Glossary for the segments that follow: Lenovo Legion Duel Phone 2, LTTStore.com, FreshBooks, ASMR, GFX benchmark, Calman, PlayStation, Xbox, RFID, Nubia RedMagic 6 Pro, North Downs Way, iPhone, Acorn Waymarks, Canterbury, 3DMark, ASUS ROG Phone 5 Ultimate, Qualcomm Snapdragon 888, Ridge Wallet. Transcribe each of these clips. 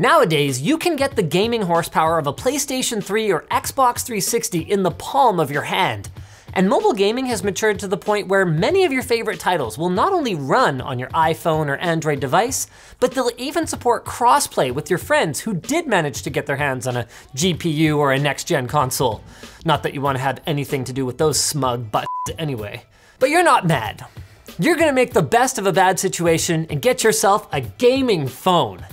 Nowadays, you can get the gaming horsepower of a PlayStation 3 or Xbox 360 in the palm of your hand. And mobile gaming has matured to the point where many of your favorite titles will not only run on your iPhone or Android device, but they'll even support crossplay with your friends who did manage to get their hands on a GPU or a next-gen console. Not that you want to have anything to do with those smug butts anyway. But you're not mad. You're gonna make the best of a bad situation and get yourself a gaming phone.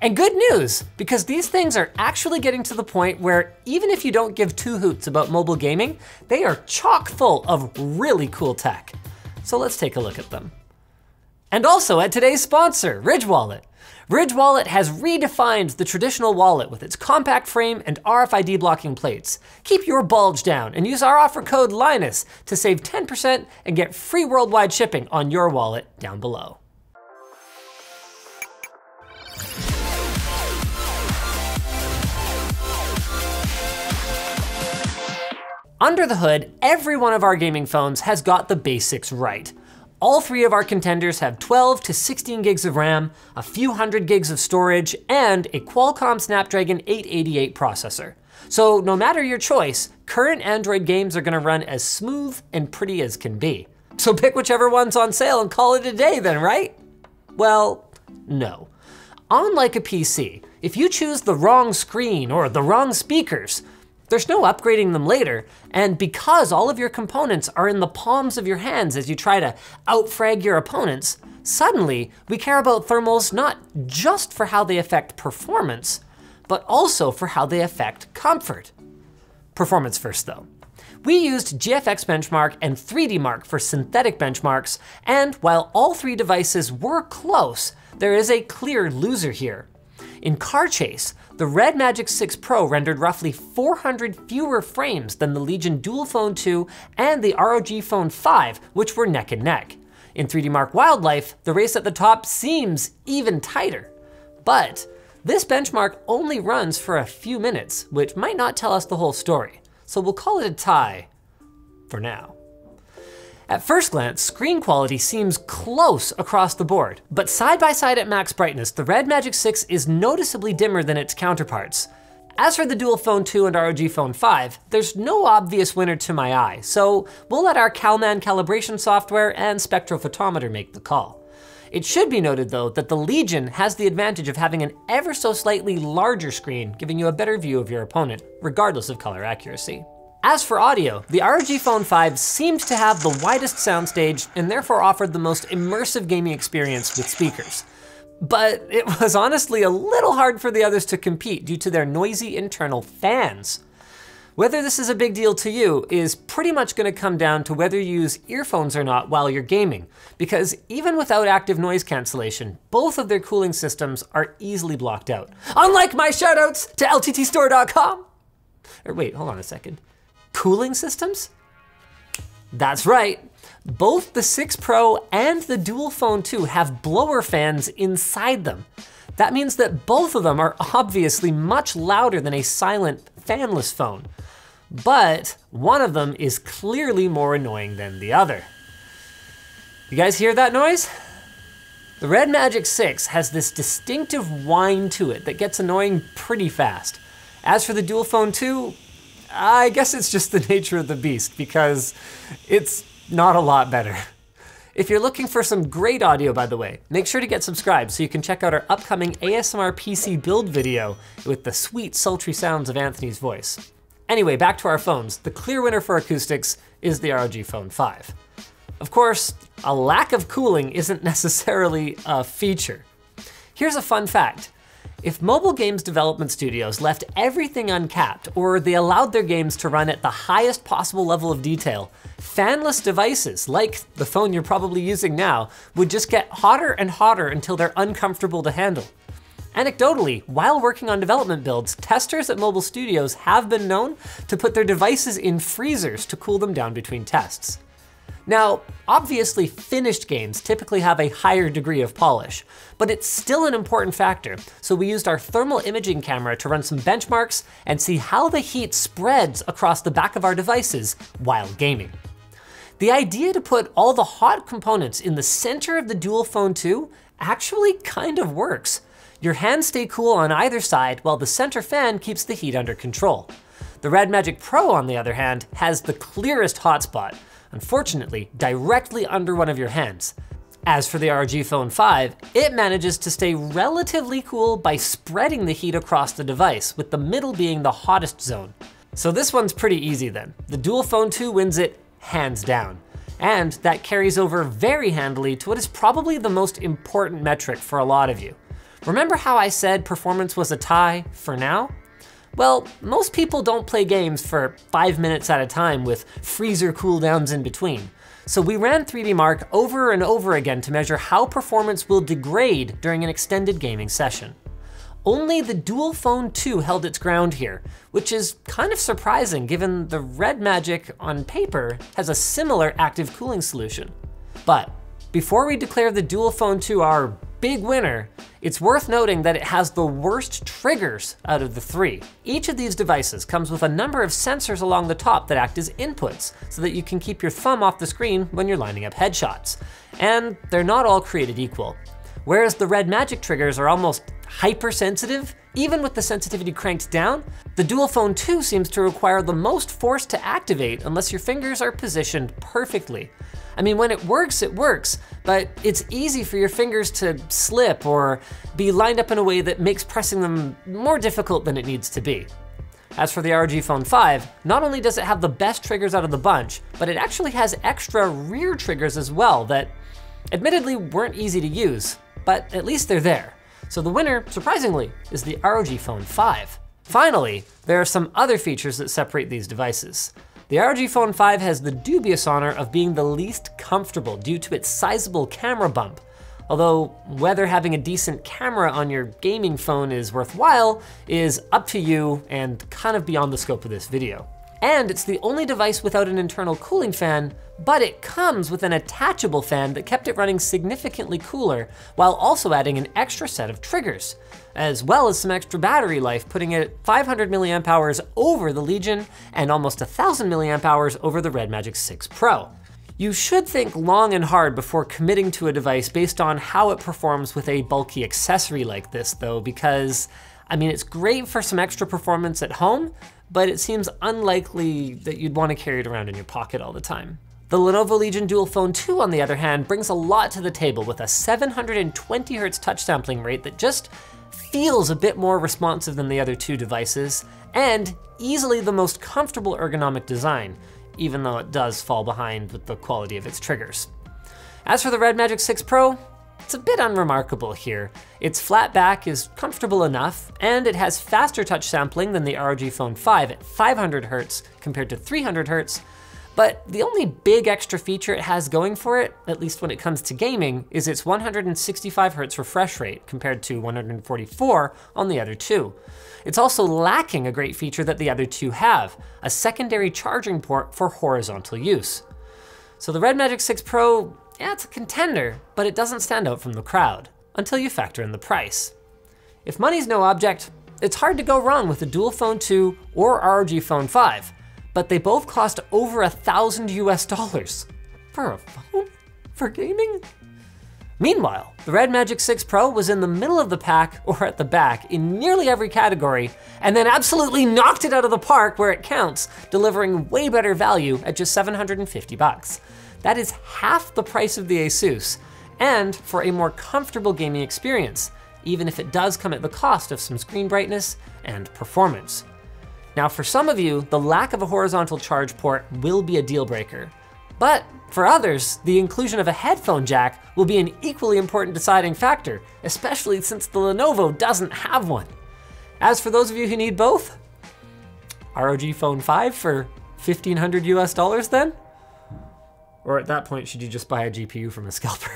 And good news, because these things are actually getting to the point where even if you don't give two hoots about mobile gaming, they are chock full of really cool tech. So let's take a look at them. And also at today's sponsor, Ridge Wallet. Ridge Wallet has redefined the traditional wallet with its compact frame and RFID blocking plates. Keep your bulge down and use our offer code LINUS to save 10% and get free worldwide shipping on your wallet down below. Under the hood, every one of our gaming phones has got the basics right. All three of our contenders have 12 to 16 gigs of RAM, a few hundred gigs of storage, and a Qualcomm Snapdragon 888 processor. So no matter your choice, current Android games are gonna run as smooth and pretty as can be. So pick whichever one's on sale and call it a day then, right? Well, no. Unlike a PC, if you choose the wrong screen or the wrong speakers, there's no upgrading them later, and because all of your components are in the palms of your hands as you try to outfrag your opponents, suddenly we care about thermals not just for how they affect performance, but also for how they affect comfort. Performance first though. We used GFX benchmark and 3DMark for synthetic benchmarks, and while all three devices were close, there is a clear loser here. In Car Chase, the RedMagic 6 Pro rendered roughly 400 fewer frames than the Legion Duel Phone 2 and the ROG Phone 5, which were neck and neck. In 3DMark Wildlife, the race at the top seems even tighter. But this benchmark only runs for a few minutes, which might not tell us the whole story. So we'll call it a tie for now. At first glance, screen quality seems close across the board, but side by side at max brightness, the RedMagic 6 is noticeably dimmer than its counterparts. As for the Dual Phone 2 and ROG Phone 5, there's no obvious winner to my eye, so we'll let our Calman calibration software and spectrophotometer make the call. It should be noted though that the Legion has the advantage of having an ever so slightly larger screen, giving you a better view of your opponent, regardless of color accuracy. As for audio, the ROG Phone 5 seemed to have the widest soundstage and therefore offered the most immersive gaming experience with speakers. But it was honestly a little hard for the others to compete due to their noisy internal fans. Whether this is a big deal to you is pretty much going to come down to whether you use earphones or not while you're gaming, because even without active noise cancellation, both of their cooling systems are easily blocked out. Unlike my shoutouts to LTTStore.com! Or wait, hold on a second. Cooling systems? That's right. Both the 6 Pro and the Dual Phone 2 have blower fans inside them. That means that both of them are obviously much louder than a silent fanless phone, but one of them is clearly more annoying than the other. You guys hear that noise? The RedMagic 6 has this distinctive whine to it that gets annoying pretty fast. As for the Dual Phone 2, I guess it's just the nature of the beast because it's not a lot better. If you're looking for some great audio, by the way, make sure to get subscribed so you can check out our upcoming ASMR PC build video with the sweet sultry sounds of Anthony's voice. Anyway, back to our phones. The clear winner for acoustics is the ROG Phone 5. Of course, a lack of cooling isn't necessarily a feature. Here's a fun fact. If mobile games development studios left everything uncapped, or they allowed their games to run at the highest possible level of detail, fanless devices, like the phone you're probably using now, would just get hotter and hotter until they're uncomfortable to handle. Anecdotally, while working on development builds, testers at mobile studios have been known to put their devices in freezers to cool them down between tests. Now, obviously finished games typically have a higher degree of polish, but it's still an important factor, so we used our thermal imaging camera to run some benchmarks and see how the heat spreads across the back of our devices while gaming. The idea to put all the hot components in the center of the Dual Phone 2 actually kind of works. Your hands stay cool on either side while the center fan keeps the heat under control. The RedMagic Pro, on the other hand, has the clearest hotspot, unfortunately directly under one of your hands. As for the ROG Phone 5, it manages to stay relatively cool by spreading the heat across the device, with the middle being the hottest zone. So this one's pretty easy then. The Duel Phone 2 wins it hands down. And that carries over very handily to what is probably the most important metric for a lot of you. Remember how I said performance was a tie for now? Well, most people don't play games for 5 minutes at a time with freezer cooldowns in between. So we ran 3DMark over and over again to measure how performance will degrade during an extended gaming session. Only the Duel Phone 2 held its ground here, which is kind of surprising given the RedMagic on paper has a similar active cooling solution. But before we declare the Duel Phone 2 our big winner, it's worth noting that it has the worst triggers out of the three. Each of these devices comes with a number of sensors along the top that act as inputs so that you can keep your thumb off the screen when you're lining up headshots. And they're not all created equal. Whereas the RedMagic triggers are almost hypersensitive, even with the sensitivity cranked down, the Duel Phone 2 seems to require the most force to activate unless your fingers are positioned perfectly. I mean, when it works, but it's easy for your fingers to slip or be lined up in a way that makes pressing them more difficult than it needs to be. As for the ROG Phone 5, not only does it have the best triggers out of the bunch, but it actually has extra rear triggers as well that admittedly weren't easy to use, but at least they're there. So the winner, surprisingly, is the ROG Phone 5. Finally, there are some other features that separate these devices. The ROG Phone 5 has the dubious honor of being the least comfortable due to its sizable camera bump. Although whether having a decent camera on your gaming phone is worthwhile is up to you and kind of beyond the scope of this video. And it's the only device without an internal cooling fan, but it comes with an attachable fan that kept it running significantly cooler while also adding an extra set of triggers, as well as some extra battery life, putting it at 500 milliamp hours over the Legion and almost 1,000 milliamp hours over the RedMagic 6 Pro. You should think long and hard before committing to a device based on how it performs with a bulky accessory like this though, because, I mean, it's great for some extra performance at home, but it seems unlikely that you'd want to carry it around in your pocket all the time. The Lenovo Legion Duel Phone 2, on the other hand, brings a lot to the table with a 720 Hz touch sampling rate that just feels a bit more responsive than the other two devices, and easily the most comfortable ergonomic design, even though it does fall behind with the quality of its triggers. As for the RedMagic 6 Pro, it's a bit unremarkable here. Its flat back is comfortable enough, and it has faster touch sampling than the ROG Phone 5 at 500 Hz compared to 300 Hz, but the only big extra feature it has going for it, at least when it comes to gaming, is its 165 Hz refresh rate compared to 144 on the other two. It's also lacking a great feature that the other two have, a secondary charging port for horizontal use. So the RedMagic 6 Pro, yeah, it's a contender, but it doesn't stand out from the crowd until you factor in the price. If money's no object, it's hard to go wrong with the Duel Phone 2 or ROG Phone 5, but they both cost over $1,000 US for a phone for gaming. Meanwhile, the RedMagic 6 Pro was in the middle of the pack or at the back in nearly every category, and then absolutely knocked it out of the park where it counts, delivering way better value at just $750. That is half the price of the ASUS, and for a more comfortable gaming experience, even if it does come at the cost of some screen brightness and performance. Now, for some of you, the lack of a horizontal charge port will be a deal breaker. But for others, the inclusion of a headphone jack will be an equally important deciding factor, especially since the Lenovo doesn't have one. As for those of you who need both, ROG Phone 5 for $1,500 US then? Or at that point, should you just buy a GPU from a scalper?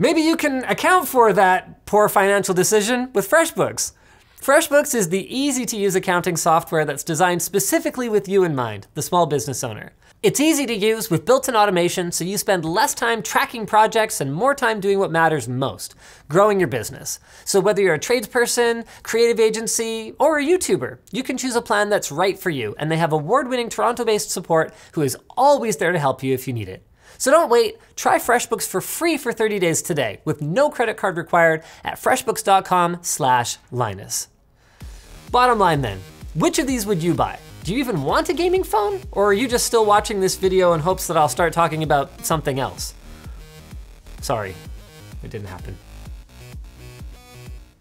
Maybe you can account for that poor financial decision with FreshBooks. FreshBooks is the easy-to-use accounting software that's designed specifically with you in mind, the small business owner. It's easy to use with built-in automation, so you spend less time tracking projects and more time doing what matters most, growing your business. So whether you're a tradesperson, creative agency, or a YouTuber, you can choose a plan that's right for you, and they have award-winning Toronto-based support who is always there to help you if you need it. So don't wait, try FreshBooks for free for 30 days today with no credit card required at freshbooks.com/Linus. Bottom line then, which of these would you buy? Do you even want a gaming phone? Or are you just still watching this video in hopes that I'll start talking about something else? Sorry, it didn't happen.